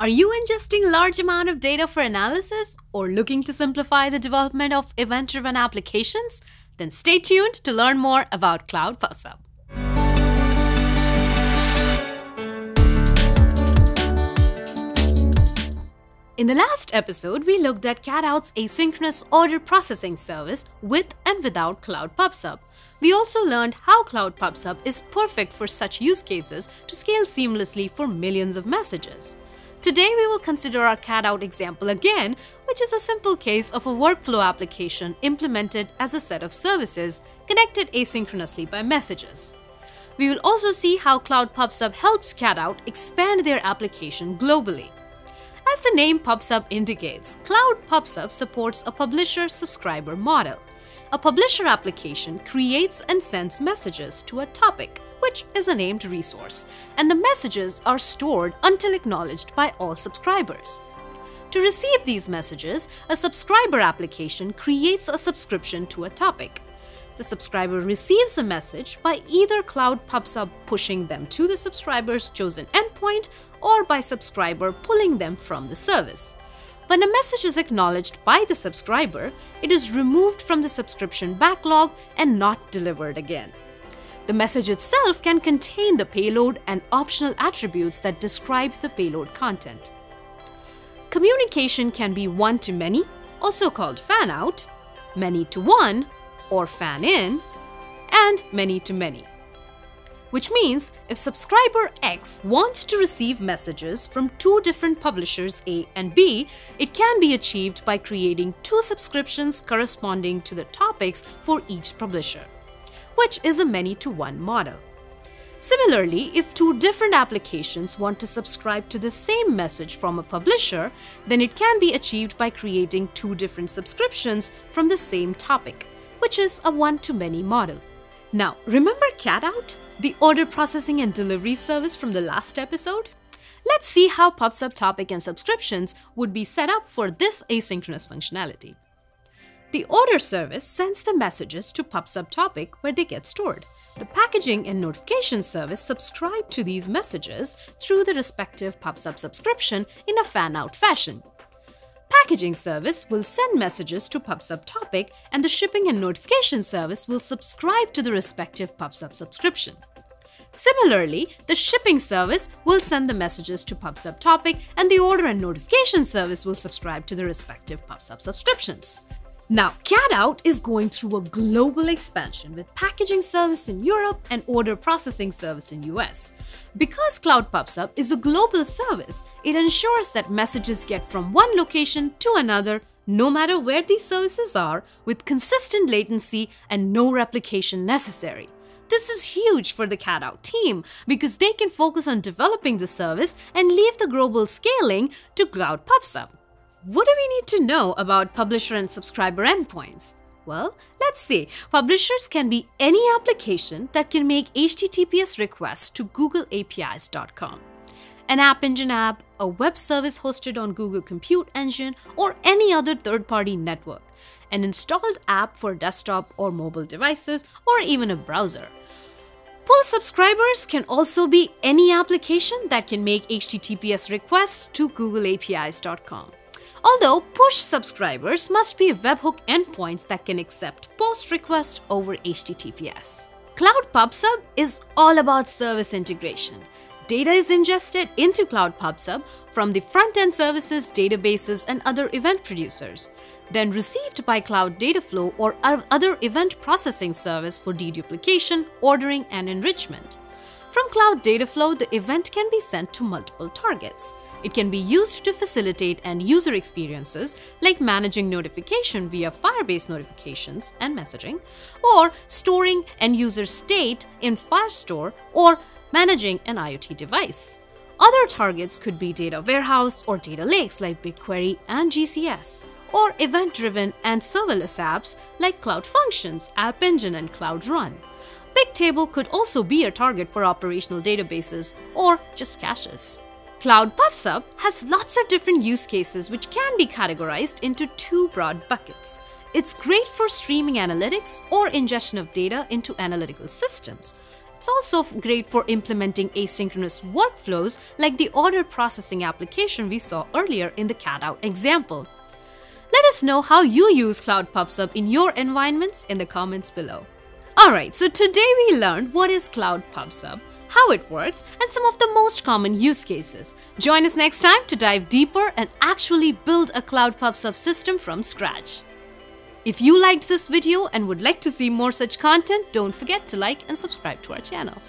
Are you ingesting large amount of data for analysis or looking to simplify the development of event-driven applications? Then stay tuned to learn more about Cloud Pub/Sub. In the last episode, we looked at Cat-Out's asynchronous order processing service with and without Cloud Pub/Sub. We also learned how Cloud Pub/Sub is perfect for such use cases to scale seamlessly for millions of messages. Today, we will consider our Cat-Out example again, which is a simple case of a workflow application implemented as a set of services connected asynchronously by messages. We will also see how Cloud Pub/Sub helps Cat-Out expand their application globally. As the name Pub/Sub indicates, Cloud Pub/Sub supports a publisher-subscriber model. A publisher application creates and sends messages to a topic, which is a named resource, and the messages are stored until acknowledged by all subscribers. To receive these messages, a subscriber application creates a subscription to a topic. The subscriber receives a message by either Cloud Pub/Sub pushing them to the subscriber's chosen endpoint or by subscriber pulling them from the service. When a message is acknowledged by the subscriber, it is removed from the subscription backlog and not delivered again. The message itself can contain the payload and optional attributes that describe the payload content. Communication can be one-to-many, also called fan-out, many-to-one, or fan-in, and many-to-many. Which means if subscriber X wants to receive messages from two different publishers A and B, it can be achieved by creating two subscriptions corresponding to the topics for each publisher, which is a many-to-one model. Similarly, if two different applications want to subscribe to the same message from a publisher, then it can be achieved by creating two different subscriptions from the same topic, which is a one-to-many model. Now, remember Cat-Out, the order processing and delivery service from the last episode? Let's see how Pub/Sub topic and subscriptions would be set up for this asynchronous functionality. The order service sends the messages to Pub/Sub topic where they get stored. The packaging and notification service subscribe to these messages through the respective Pub/Sub subscription in a fan-out fashion. Packaging service will send messages to Pub/Sub topic, and the shipping and notification service will subscribe to the respective Pub/Sub subscription. Similarly, the shipping service will send the messages to Pub/Sub topic, and the order and notification service will subscribe to the respective Pub/Sub subscriptions. Now, Cat-Out is going through a global expansion with packaging service in Europe and order processing service in US. Because Cloud Pub/Sub is a global service, it ensures that messages get from one location to another, no matter where these services are, with consistent latency and no replication necessary. This is huge for the Cat-Out team because they can focus on developing the service and leave the global scaling to Cloud Pub/Sub. What do we need to know about publisher and subscriber endpoints? Well, let's see. Publishers can be any application that can make HTTPS requests to googleapis.com. An App Engine app, a web service hosted on Google Compute Engine, or any other third-party network. An installed app for desktop or mobile devices, or even a browser. Pull subscribers can also be any application that can make HTTPS requests to googleapis.com. Although push subscribers must be webhook endpoints that can accept post requests over HTTPS. Cloud Pub/Sub is all about service integration. Data is ingested into Cloud Pub/Sub from the front-end services, databases, and other event producers, then received by Cloud Dataflow or other event processing service for deduplication, ordering, and enrichment. From Cloud Dataflow, the event can be sent to multiple targets. It can be used to facilitate end user experiences like managing notification via Firebase notifications and messaging, or storing end user state in Firestore, or managing an IoT device. Other targets could be data warehouse or data lakes like BigQuery and GCS, or event-driven and serverless apps like Cloud Functions, App Engine, and Cloud Run. Bigtable could also be a target for operational databases or just caches. Cloud Pub/Sub has lots of different use cases which can be categorized into two broad buckets. It's great for streaming analytics or ingestion of data into analytical systems. It's also great for implementing asynchronous workflows like the order processing application we saw earlier in the Cat-Out example. Let us know how you use Cloud Pub/Sub in your environments in the comments below. Alright, so today we learned what is Cloud Pub/Sub, how it works, and some of the most common use cases. Join us next time to dive deeper and actually build a Cloud Pub/Sub system from scratch. If you liked this video and would like to see more such content, don't forget to like and subscribe to our channel.